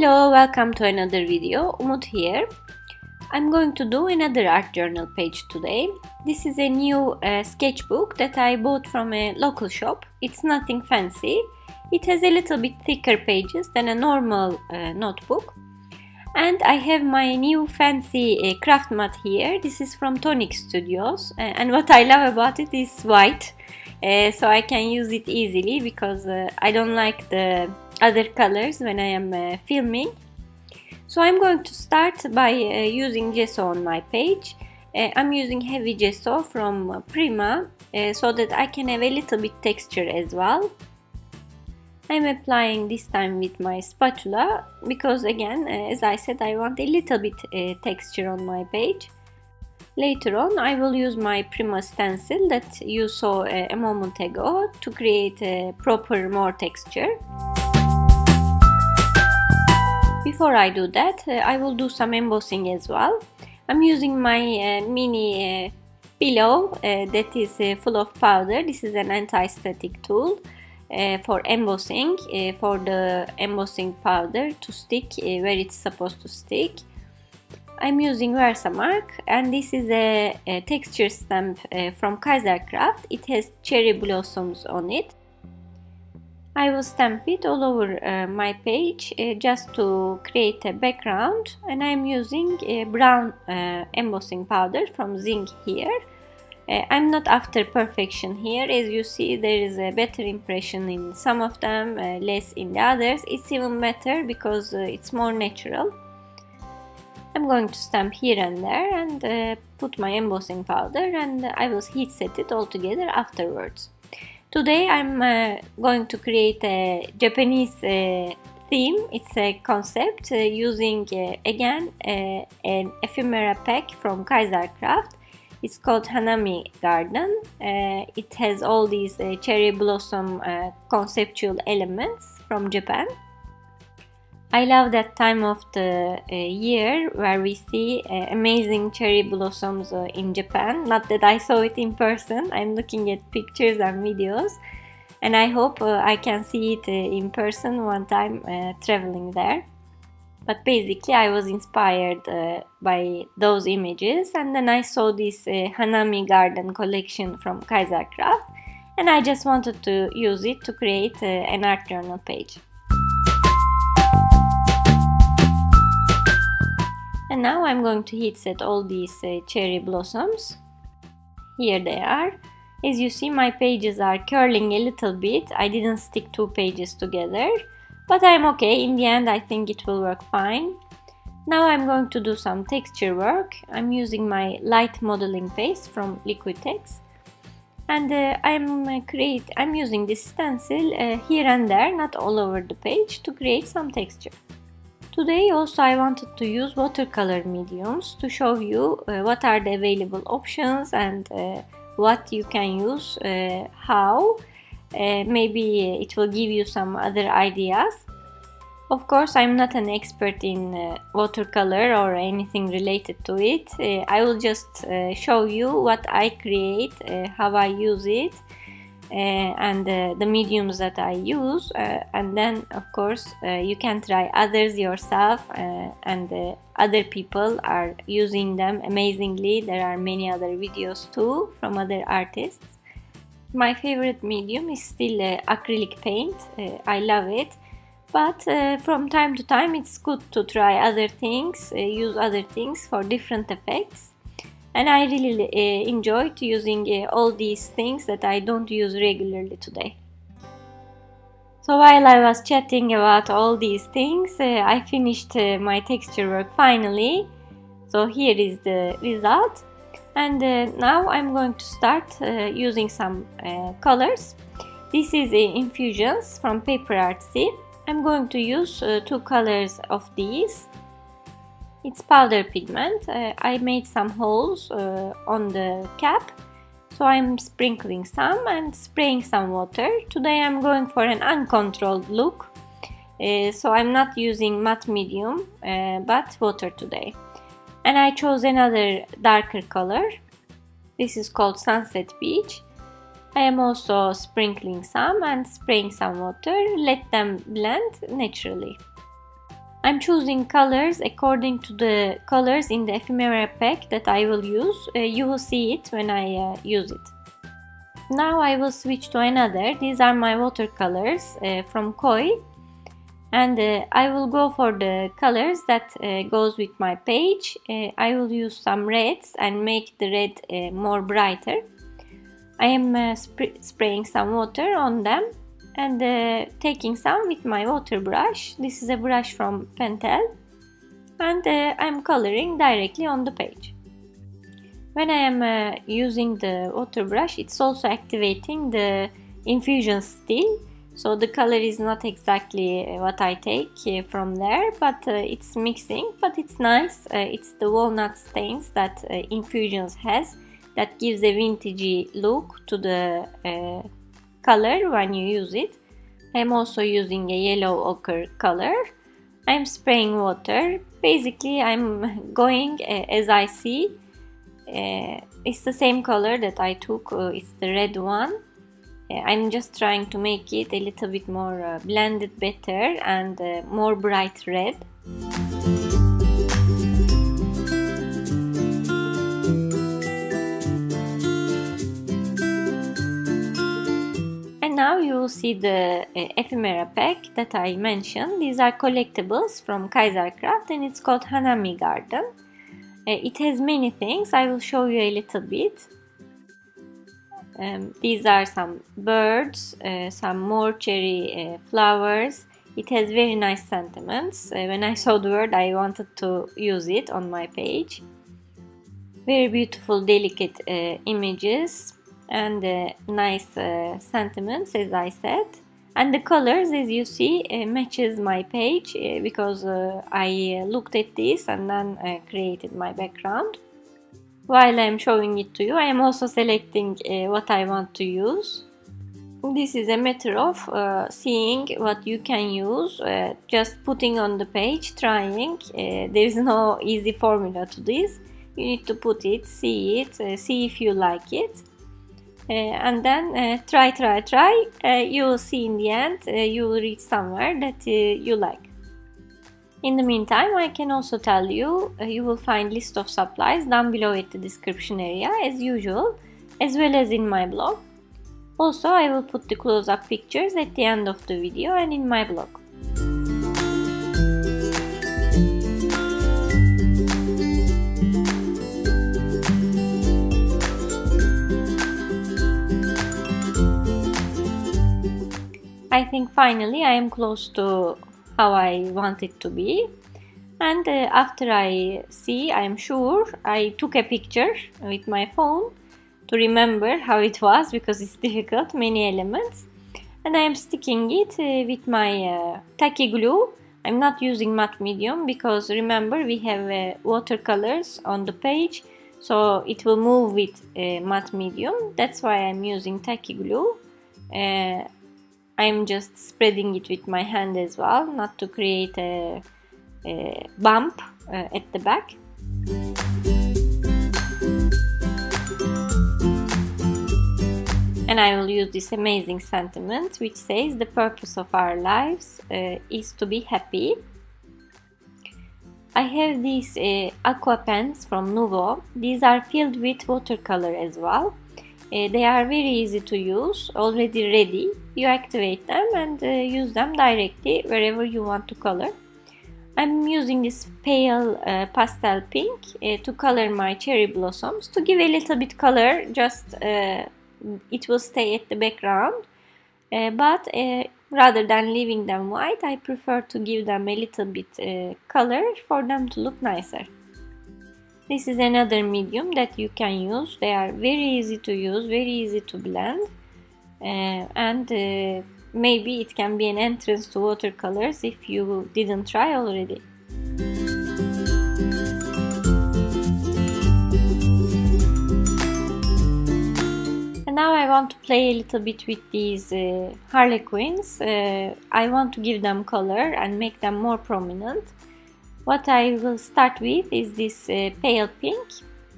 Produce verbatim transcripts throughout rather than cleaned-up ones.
Hello, welcome to another video. Umut here. I'm going to do another art journal page today. This is a new uh, sketchbook that I bought from a local shop. It's nothing fancy. It has a little bit thicker pages than a normal uh, notebook. And I have my new fancy uh, craft mat here. This is from Tonic Studios. Uh, and what I love about it is white. Uh, so I can use it easily because uh, I don't like the other colors when I am uh, filming. So I'm going to start by uh, using gesso on my page. Uh, I'm using heavy gesso from Prima uh, so that I can have a little bit texture as well. I'm applying this time with my spatula because again, as I said, I want a little bit uh, texture on my page. Later on, I will use my Prima stencil that you saw uh, a moment ago to create a proper more texture. Before I do that, uh, I will do some embossing as well. I'm using my uh, mini uh, pillow uh, that is uh, full of powder. This is an anti-static tool uh, for embossing, uh, for the embossing powder to stick uh, where it's supposed to stick. I'm using Versamark, and this is a, a texture stamp uh, from Kaisercraft. It has cherry blossoms on it. I will stamp it all over uh, my page uh, just to create a background, and I'm using a brown uh, embossing powder from Zing here. Uh, I'm not after perfection here. As you see, there is a better impression in some of them, uh, less in the others. It's even better because uh, it's more natural. I'm going to stamp here and there and uh, put my embossing powder, and I will heat set it all together afterwards. Today I'm uh, going to create a Japanese uh, theme. It's a concept uh, using uh, again uh, an ephemera pack from Kaisercraft. It's called Hanami Garden. Uh, it has all these uh, cherry blossom uh, conceptual elements from Japan. I love that time of the uh, year where we see uh, amazing cherry blossoms uh, in Japan. Not that I saw it in person, I'm looking at pictures and videos, and I hope uh, I can see it uh, in person one time uh, traveling there. But basically I was inspired uh, by those images, and then I saw this uh, Hanami Garden collection from Kaisercraft, and I just wanted to use it to create uh, an art journal page. And now I'm going to heat set all these uh, cherry blossoms. Here they are. As you see, my pages are curling a little bit. I didn't stick two pages together, but I'm okay. In the end, I think it will work fine. Now I'm going to do some texture work. I'm using my light modeling paste from Liquitex. And uh, I'm, uh, create, I'm using this stencil uh, here and there, not all over the page, to create some texture. Today also I wanted to use watercolor mediums to show you uh, what are the available options and uh, what you can use, uh, how, uh, maybe it will give you some other ideas. Of course I'm not an expert in uh, watercolor or anything related to it. Uh, I will just uh, show you what I create, uh, how I use it. Uh, and uh, the mediums that I use, uh, and then of course uh, you can try others yourself, uh, and uh, other people are using them amazingly. There are many other videos too from other artists. My favorite medium is still uh, acrylic paint. uh, I love it, but uh, from time to time it's good to try other things, uh, use other things for different effects. And I really uh, enjoyed using uh, all these things that I don't use regularly today. So while I was chatting about all these things, uh, I finished uh, my texture work finally. So here is the result. And uh, now I'm going to start uh, using some uh, colors. This is uh, Infusions from Paper Artsy. I'm going to use uh, two colors of these. It's powder pigment. uh, I made some holes uh, on the cap, so I'm sprinkling some and spraying some water. Today I'm going for an uncontrolled look, uh, so I'm not using matte medium, uh, but water today. And I chose another darker color. This is called Sunset Beach. I am also sprinkling some and spraying some water. Let them blend naturally. I'm choosing colors according to the colors in the ephemera pack that I will use. Uh, you will see it when I uh, use it. Now I will switch to another. These are my watercolors uh, from Koi, and uh, I will go for the colors that uh, goes with my page. Uh, I will use some reds and make the red uh, more brighter. I am uh, sp spraying some water on them and uh, taking some with my water brush. This is a brush from Pentel, and uh, I am coloring directly on the page. When I am uh, using the water brush, it's also activating the infusion still, so the color is not exactly what I take uh, from there, but uh, it's mixing, but it's nice. Uh, it's the walnut stains that uh, Infusions has that gives a vintagey look to the uh, color when you use it. I'm also using a yellow ochre color. I'm spraying water. Basically, I'm going uh, as I see. Uh, it's the same color that I took, uh, it's the red one. uh, I'm just trying to make it a little bit more uh, blended better and uh, more bright red. And now you will see the uh, ephemera pack that I mentioned. These are collectibles from Kaisercraft and it's called Hanami Garden. It has many things. I will show you a little bit. Um, these are some birds, uh, some more cherry uh, flowers. It has very nice sentiments. Uh, when I saw the word, I wanted to use it on my page. Very beautiful, delicate uh, images and uh, nice uh, sentiments, as I said. And the colors, as you see, uh, matches my page uh, because uh, I uh, looked at this and then uh, created my background. While I'm showing it to you, I am also selecting uh, what I want to use. This is a matter of uh, seeing what you can use, uh, just putting on the page, trying. Uh, there is no easy formula to this. You need to put it, see it, uh, see if you like it. Uh, and then uh, try, try, try, uh, you will see in the end, uh, you will reach somewhere that uh, you like. In the meantime, I can also tell you, uh, you will find list of supplies down below at the description area as usual, as well as in my blog. Also, I will put the close-up pictures at the end of the video and in my blog. I think finally I am close to how I want it to be, and uh, after I see, I am sure I took a picture with my phone to remember how it was, because it's difficult, many elements, and I am sticking it uh, with my uh, tacky glue. I'm not using matte medium because remember we have uh, watercolors on the page, so it will move with uh, matte medium. That's why I'm using tacky glue. Uh, I'm just spreading it with my hand as well, not to create a, a bump uh, at the back. And I will use this amazing sentiment which says the purpose of our lives uh, is to be happy. I have these uh, aqua pens from Nouveau. These are filled with watercolor as well. Uh, they are very easy to use, already ready. You activate them and uh, use them directly wherever you want to color. I'm using this pale uh, pastel pink uh, to color my cherry blossoms, to give a little bit color, just uh, it will stay at the background. Uh, but uh, rather than leaving them white, I prefer to give them a little bit uh, color for them to look nicer. This is another medium that you can use. They are very easy to use, very easy to blend. Uh, and uh, maybe it can be an entrance to watercolors if you didn't try already. And now I want to play a little bit with these uh, harlequins. Uh, I want to give them color and make them more prominent. What I will start with is this uh, pale pink,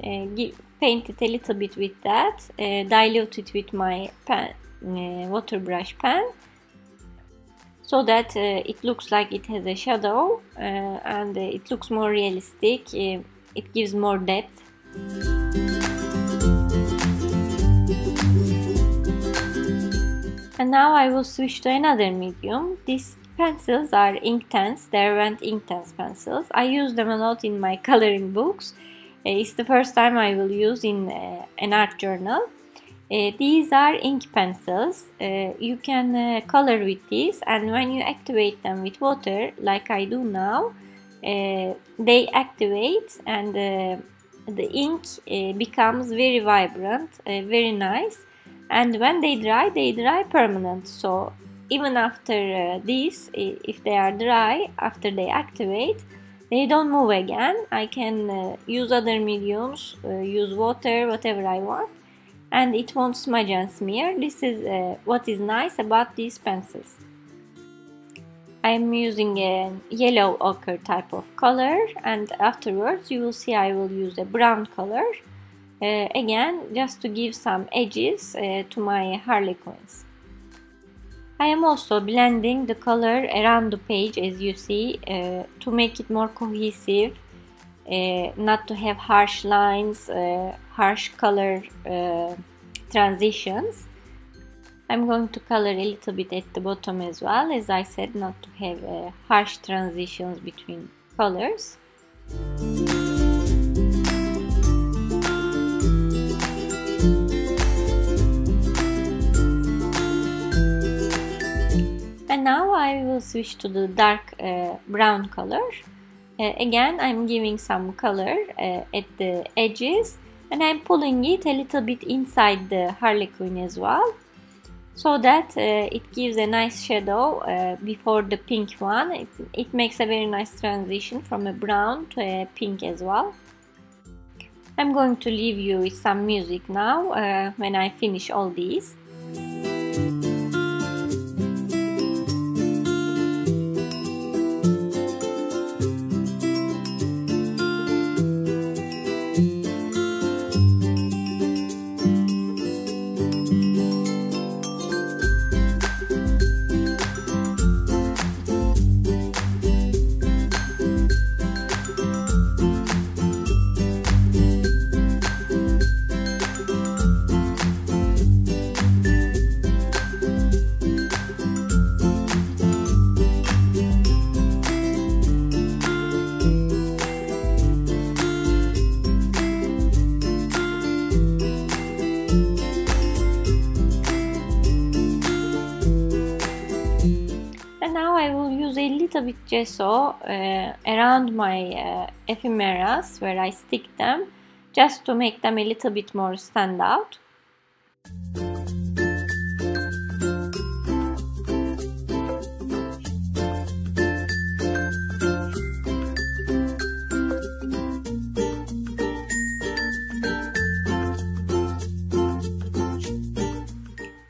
uh, give, paint it a little bit with that, uh, dilute it with my pen, uh, water brush pen. so that uh, it looks like it has a shadow uh, and uh, it looks more realistic, uh, it gives more depth. And now I will switch to another medium. These pencils are Inktense, they're Rand Inktense pencils. I use them a lot in my coloring books. It's the first time I will use in uh, an art journal. Uh, these are ink pencils. Uh, you can uh, color with these, and when you activate them with water, like I do now, uh, they activate and uh, the ink uh, becomes very vibrant, uh, very nice. And when they dry, they dry permanent. So even after uh, these, if they are dry, after they activate, they don't move again. I can uh, use other mediums, uh, use water, whatever I want, and it won't smudge and smear. This is uh, what is nice about these pencils. I am using a yellow ochre type of color, and afterwards you will see I will use a brown color, uh, again just to give some edges uh, to my harlequins. I am also blending the color around the page, as you see, uh, to make it more cohesive, uh, not to have harsh lines, uh, harsh color uh, transitions. I'm going to color a little bit at the bottom as well, as I said, not to have uh, harsh transitions between colors. And now I will switch to the dark uh, brown color. Uh, again, I'm giving some color uh, at the edges, and I'm pulling it a little bit inside the harlequin as well, so that uh, it gives a nice shadow uh, before the pink one. It, it makes a very nice transition from a brown to a pink as well. I'm going to leave you with some music now uh, when I finish all these. With gesso uh, around my uh, ephemeras, where I stick them, just to make them a little bit more stand out.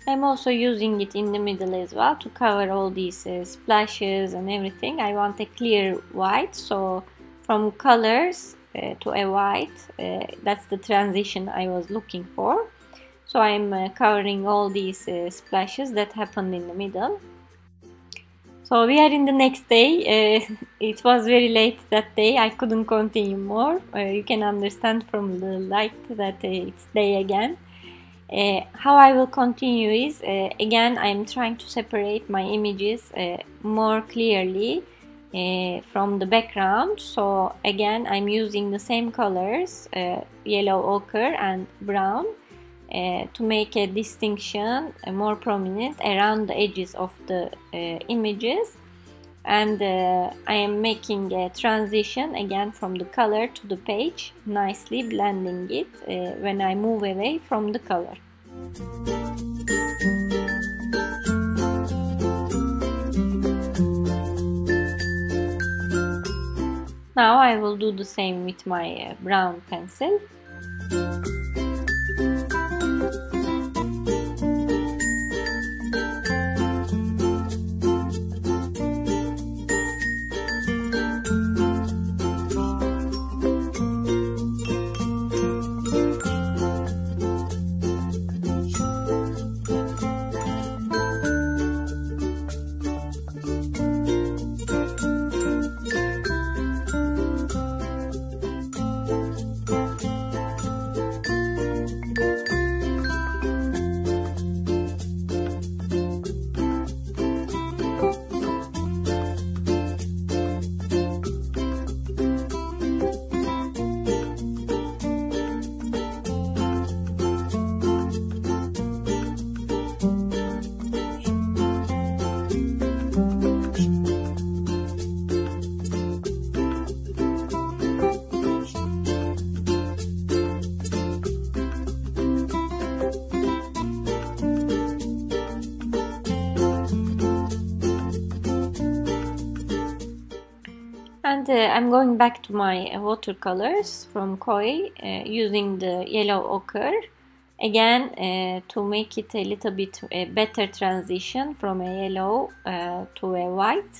I'm also using it in the middle as well to cover all these uh, splashes and everything. I want a clear white, so from colors uh, to a white, uh, that's the transition I was looking for. So I'm uh, covering all these uh, splashes that happened in the middle. So we are in the next day. Uh, it was very late that day, I couldn't continue more. Uh, you can understand from the light that uh, it's day again. Uh, how I will continue is, uh, again, I am trying to separate my images uh, more clearly uh, from the background. So again, I'm using the same colors, uh, yellow ochre and brown, uh, to make a distinction uh, more prominent around the edges of the uh, images. And uh, I am making a transition again from the color to the page, nicely blending it uh, when I move away from the color. Now I will do the same with my uh, brown pencil. uh, I'm going back to my watercolors from Koi, uh, using the yellow ochre again, uh, to make it a little bit a better transition from a yellow uh, to a white.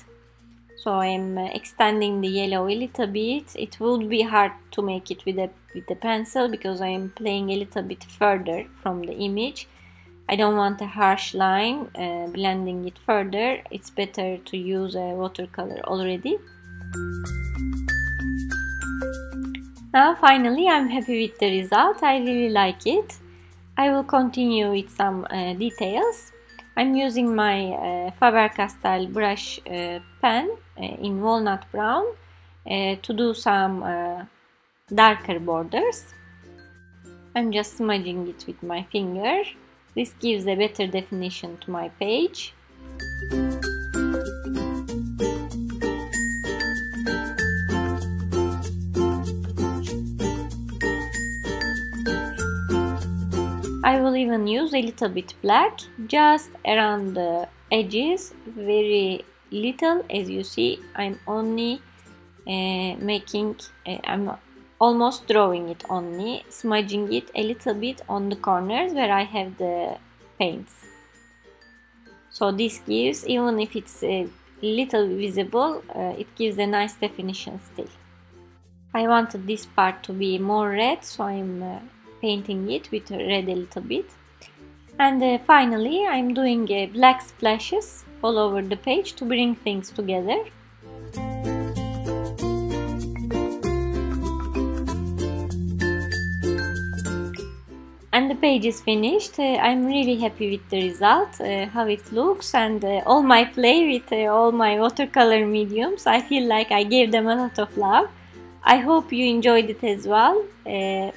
So I'm extending the yellow a little bit. It would be hard to make it with a with the pencil because I am playing a little bit further from the image. I don't want a harsh line, uh, blending it further. It's better to use a watercolor already. Now finally I'm happy with the result. I really like it. I will continue with some uh, details. I'm using my uh, Faber-Castell brush uh, pen uh, in walnut brown uh, to do some uh, darker borders. I'm just smudging it with my finger. This gives a better definition to my page. I will even use a little bit black, just around the edges, very little. As you see, I'm only uh, making, uh, I'm almost drawing it only, smudging it a little bit on the corners where I have the paints. So this gives, even if it's a little visible, uh, it gives a nice definition still. I wanted this part to be more red, so I'm uh, painting it with red a little bit. And uh, finally I'm doing uh, black splashes all over the page to bring things together. And the page is finished. Uh, I'm really happy with the result, uh, how it looks, and uh, all my play with uh, all my watercolor mediums. I feel like I gave them a lot of love. I hope you enjoyed it as well. Uh,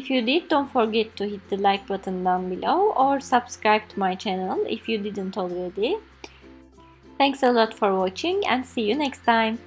If you did, don't forget to hit the like button down below or subscribe to my channel if you didn't already. Thanks a lot for watching and see you next time.